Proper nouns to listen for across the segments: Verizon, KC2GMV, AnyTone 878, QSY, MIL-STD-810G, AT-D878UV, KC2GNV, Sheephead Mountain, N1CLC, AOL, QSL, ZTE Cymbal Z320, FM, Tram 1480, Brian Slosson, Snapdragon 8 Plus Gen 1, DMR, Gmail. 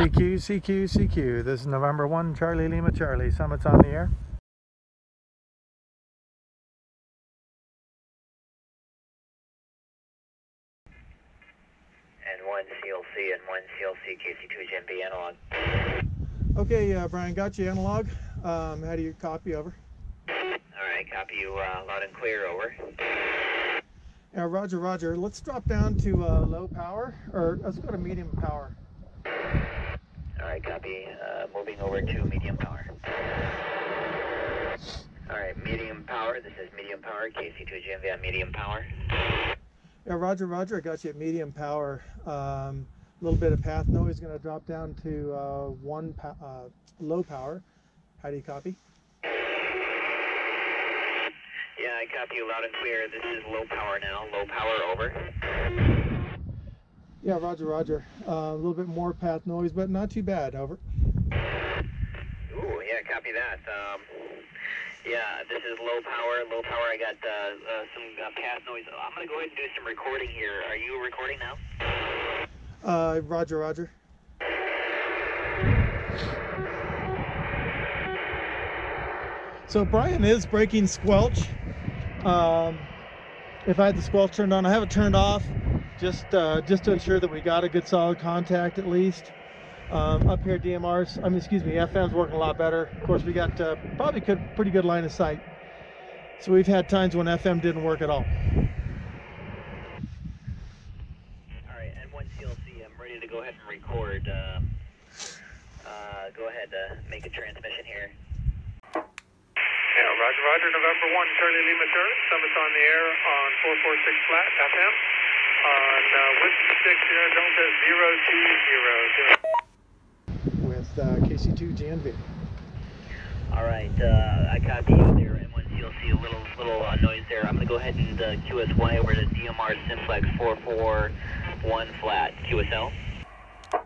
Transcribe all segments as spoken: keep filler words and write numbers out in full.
C Q, C Q, C Q. This is November first, Charlie Lima Charlie. Summit's on the air. N one C L C, N one C L C, K C two G N V, analog. Okay, uh, Brian, got you, analog. Um, how do you copy, over? Alright, copy you uh, loud and clear, over. Yeah, roger, roger. Let's drop down to uh, low power, or let's go to medium power. Alright, copy. Uh, moving over to medium power. Alright, medium power. This is medium power. K C two G N V on medium power. Yeah, roger, roger. I got you at medium power. A um, little bit of path noise. Going to drop down to uh, one po uh, low power. How do you copy? Yeah, I copy you loud and clear. This is low power now. Low power, over. Yeah, roger, roger. Uh, a little bit more path noise, but not too bad, over. Ooh, yeah, copy that. Um, yeah, this is low power. Low power, I got uh, uh, some uh, path noise. I'm going to go ahead and do some recording here. Are you recording now? Uh, roger, roger. So Brian is breaking squelch. Um, if I had the squelch turned on, I have it turned off. Just, uh, just to ensure that we got a good solid contact at least. Um, up here D M Rs, I mean, excuse me, F M's working a lot better. Of course, we got uh, probably could, pretty good line of sight. So we've had times when F M didn't work at all. All right, N one C L C, I'm ready to go ahead and record. Uh, uh, go ahead, uh, make a transmission here. Yeah, roger, roger, November first, Charlie Lima Charlie. Summit's on the air on four four six flat, F M. On uh, Whiskey six, Sierra Delta zero two zero zero. With uh, K C two G N V. Alright, uh, I copy you there, N one C L C, a little little uh, noise there. I'm going to go ahead and uh, Q S Y over to D M R Simplex four four one flat. Q S L? Uh,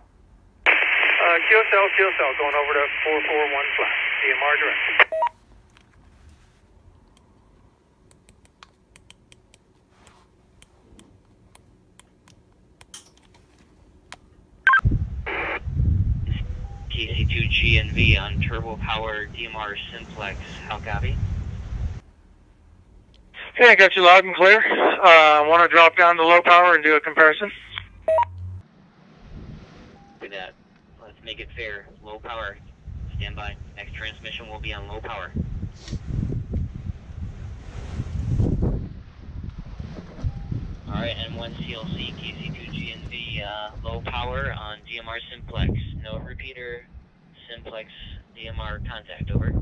Q S L, Q S L, going over to four four one flat. D M R direct. K C two G N V on turbo power D M R Simplex. How copy? Hey, I got you loud and clear. I uh, want to drop down to low power and do a comparison. Do that. Let's make it fair. Low power. Stand by. Next transmission will be on low power. Alright, N one C L C, K C two G N V, uh, low power on D M R Simplex. No repeater, Simplex, D M R contact, over.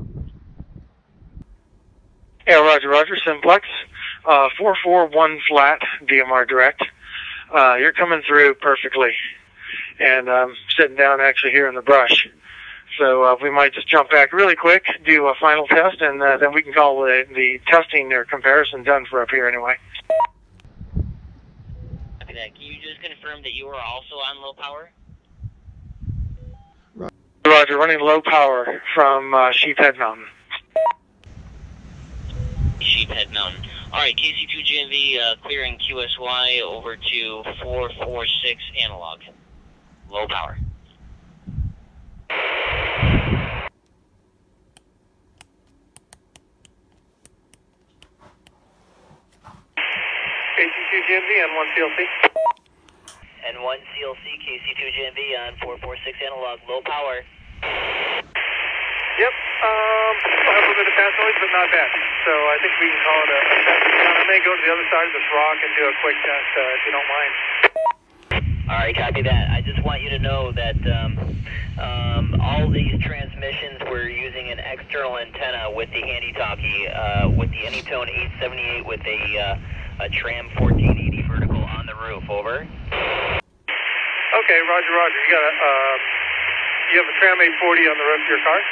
Yeah, roger, roger, Simplex. Uh, four four one flat, D M R direct. Uh, you're coming through perfectly. And I'm sitting down actually here in the brush. So uh, we might just jump back really quick, do a final test, and uh, then we can call the, the testing or comparison done for up here anyway. That. Can you just confirm that you are also on low power? Roger, running low power from uh, Sheephead Mountain. Sheephead Mountain. Alright, K C two G N V uh, clearing Q S Y over to four four six analog. Low power. K C two G N V, N one C L C. N one C L C, K C two G N V on four four six analog, low power. Yep, um, I have a little bit of path noise, but not bad. So I think we can call it a test. I may go to the other side of this rock and do a quick test, uh, if you don't mind. Alright, copy that. I just want you to know that um, um, all these transmissions we're using an external antenna with the handy talkie, uh, with the AnyTone eight seventy-eight with a uh, a Tram fourteen eighty vertical on the roof, over. Okay, roger, roger. You got a, uh, you have a Tram eight forty on the roof of your car?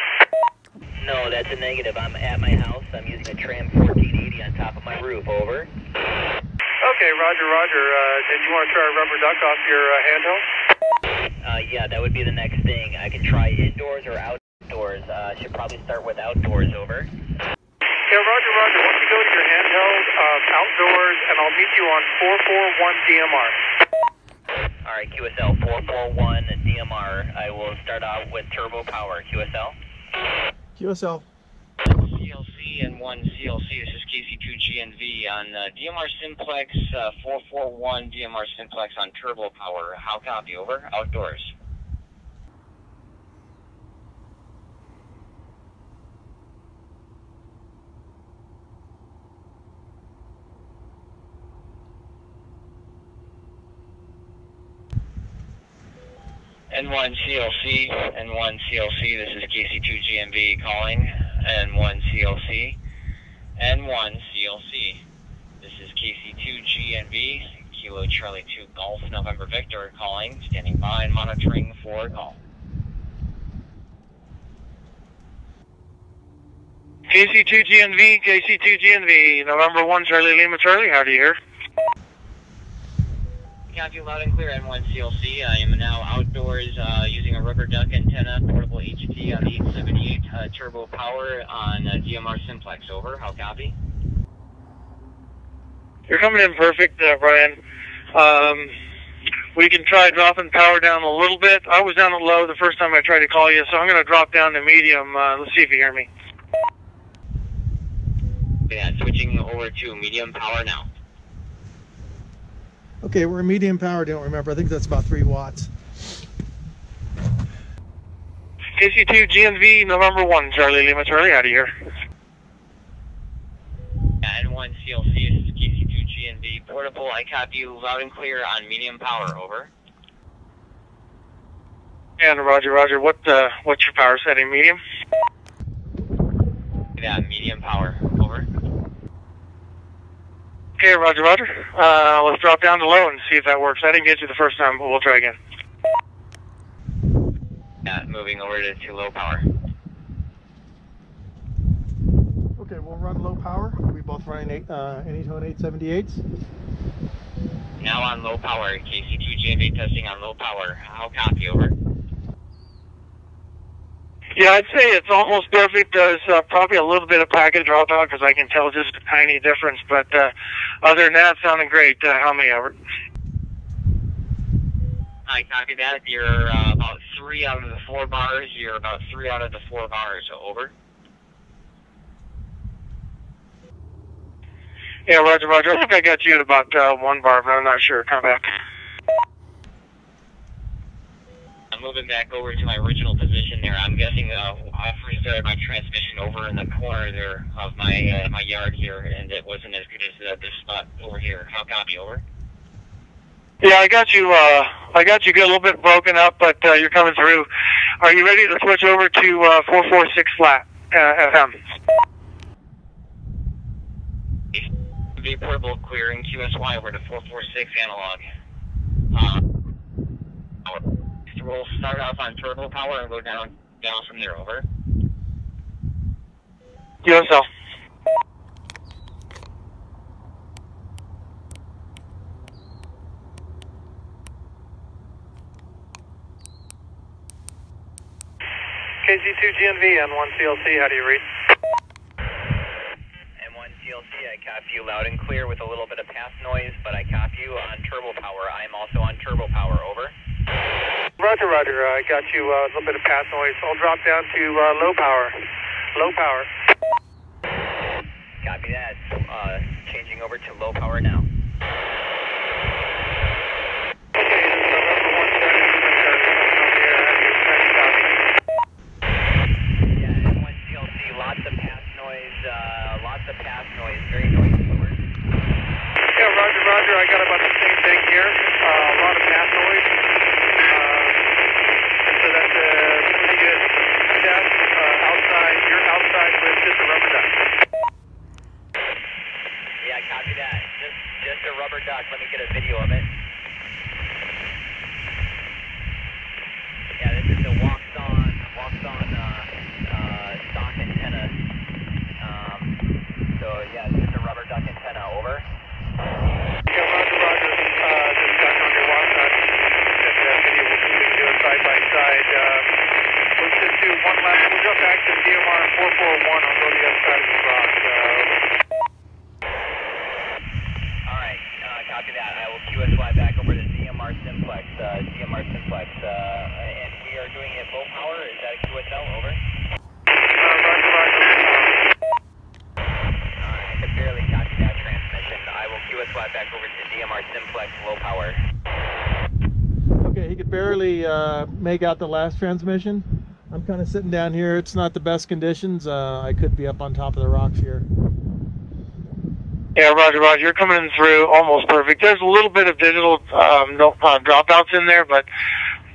No, that's a negative. I'm at my house. I'm using a Tram fourteen eighty on top of my roof, over. Okay, roger, roger. Uh, did you want to try a rubber duck off your uh, handheld? Uh, yeah, that would be the next thing. I can try indoors or outdoors. I uh, should probably start with outdoors, over. Yeah, roger, roger. Once you go to your handheld, uh, outdoors, and I'll meet you on four four one D M R. Alright, Q S L four four one D M R. I will start off with turbo power. Q S L? Q S L. N one C L C and N one C L C, this is K C two G N V on uh, D M R Simplex uh, four four one D M R Simplex on turbo power. How copy? Over. Outdoors. N one C L C, N one C L C, this is K C two G M V calling, N one C L C, N one C L C, this is K C two G N V, Kilo Charlie two Golf November Victor calling, standing by and monitoring for call. K C two G N V, K C two G N V, November one Charlie Lima Charlie, how do you hear? Copy loud and clear, N one C L C. I am now outdoors uh, using a rubber duck antenna, portable H T on eight seventy-eight, uh, turbo power on uh, D M R Simplex. Over. How copy? You're coming in perfect, uh, Brian. Um, we can try dropping power down a little bit. I was down at low the first time I tried to call you, so I'm going to drop down to medium. Uh, let's see if you hear me. Yeah, switching over to medium power now. Okay, we're medium power, don't remember. I think that's about three watts. K C two G N V, November one, Charlie Lima Charlie, out of here. N one C L C, this is K C two G N V, portable, I copy loud and clear on medium power, over. And roger, roger, what, uh, what's your power setting, medium? Yeah, medium power, over. Okay, roger, roger. Uh, let's drop down to low and see if that works. I didn't get you the first time, but we'll try again. Yeah, moving over to, to low power. Okay, we'll run low power. We both run eight, uh, AnyTone eight seventy-eights. Now on low power, K C two G N V testing on low power. I'll copy, over. Yeah, I'd say it's almost perfect. There's uh, probably a little bit of packet dropout because I can tell just a tiny difference, but uh, other than that, sounding great. Uh, how many hours? I copy that. You're uh, about three out of the four bars. You're about three out of the four bars. Over. Yeah, roger, roger. I think I got you at about uh, one bar, but I'm not sure. Come back. Moving back over to my original position there. I'm guessing uh, I first started my transmission over in the corner there of my uh, my yard here, and it wasn't as good as uh, this spot over here. How copy, over? Yeah, I got you. Uh, I got you. Got a little bit broken up, but uh, you're coming through. Are you ready to switch over to uh, four forty-six flat uh, F M? The portable clearing Q S Y over to four forty-six analog. Uh, We'll start off on turbo power and go down down from there, over. Q S L. K C two G N V, N one C L C, how do you read? N one C L C, I copy you loud and clear with a little bit of path noise, but I copy you on turbo power. I'm also on turbo power, over. Roger, roger. I uh, got you a uh, little bit of path noise. I'll drop down to uh, low power. Low power. Copy that. Uh, changing over to low power now. Yeah, N one C L C, lots of path noise. Uh, lots of path noise. Very noisy. Yeah, roger, roger. I got about the same thing here. Uh, a lot of path noise. Let me get a video of it. Yeah, this is a walks on, walks on uh, uh, stock antenna. Um, so yeah, this is a rubber duck antenna. Over. Yeah, roger, roger. Uh, just got on your walks on, and the video will be doing side by side. Uh, we'll just do one last. We'll jump back to D M R four forty-one. I'll go to the other side of the block. Uh, Copy that. I will Q S Y back over to D M R Simplex. Uh, running at low power. Is that a Q S L? Over. Uh, I could barely copy that transmission. I will Q S Y back over to D M R simplex, low power. Okay, he could barely uh, make out the last transmission. I'm kind of sitting down here. It's not the best conditions. Uh, I could be up on top of the rocks here. Yeah, roger, roger. You're coming through almost perfect. There's a little bit of digital um, no, uh, dropouts in there, but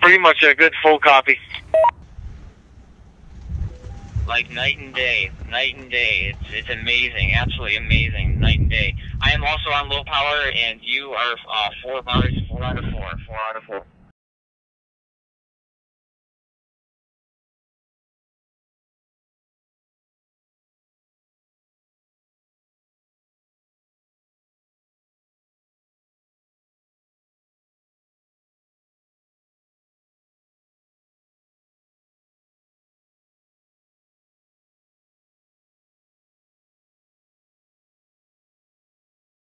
pretty much a good full copy. Like night and day, night and day. It's, it's amazing, absolutely amazing, night and day. I am also on low power, and you are uh, four bars, four out of four, four out of four.